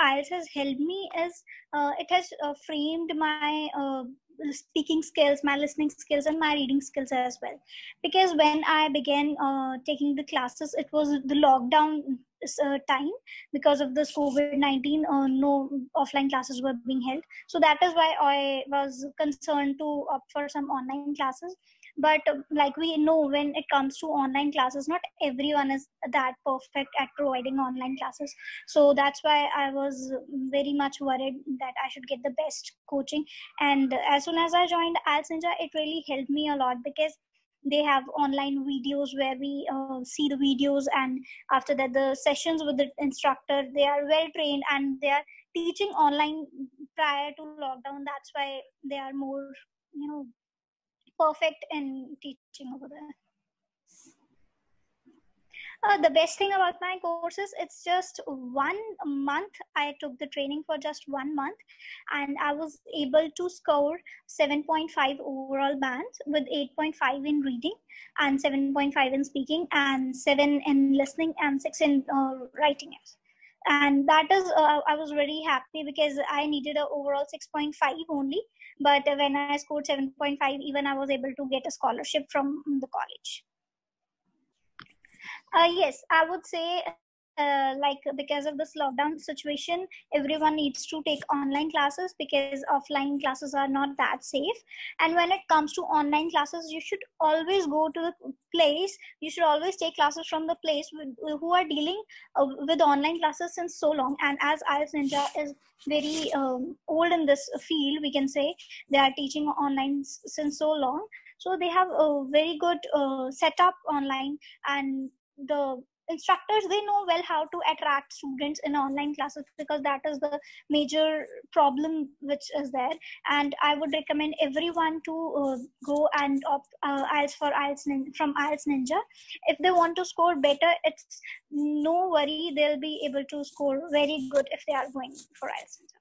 IELTS has helped me is it has framed my speaking skills, my listening skills, and my reading skills as well. Because when I began taking the classes, it was the lockdown time. Because of this COVID-19, no offline classes were being held. So that is why I was concerned to opt for some online classes. But like we know, when it comes to online classes, not everyone is that perfect at providing online classes. So that's why I was very much worried that I should get the best coaching. And as soon as I joined IELTS Ninja, it really helped me a lot, because they have online videos where we see the videos, and after that the sessions with the instructor, they are well trained and they are teaching online prior to lockdown. That's why they are more, you know, perfect in teaching over there. The best thing about my courses, it's just 1 month. I took the training for just 1 month, and I was able to score 7.5 overall bands with 8.5 in reading and 7.5 in speaking and 7 in listening and 6 in writing. And that is, I was very happy, because I needed an overall 6.5 only. But when I scored 7.5, even I was able to get a scholarship from the college. Yes, I would say like because of this lockdown situation, everyone needs to take online classes, because offline classes are not that safe. And when it comes to online classes, you should always go to the place. You should always take classes from the place who are dealing with online classes since so long. And as IELTS Ninja is very old in this field, we can say they are teaching online since so long. So they have a very good setup online, and the instructors, they know well how to attract students in online classes, because that is the major problem which is there. And I would recommend everyone to go and opt IELTS for from IELTS Ninja. If they want to score better, it's no worry, they'll be able to score very good if they are going for IELTS Ninja.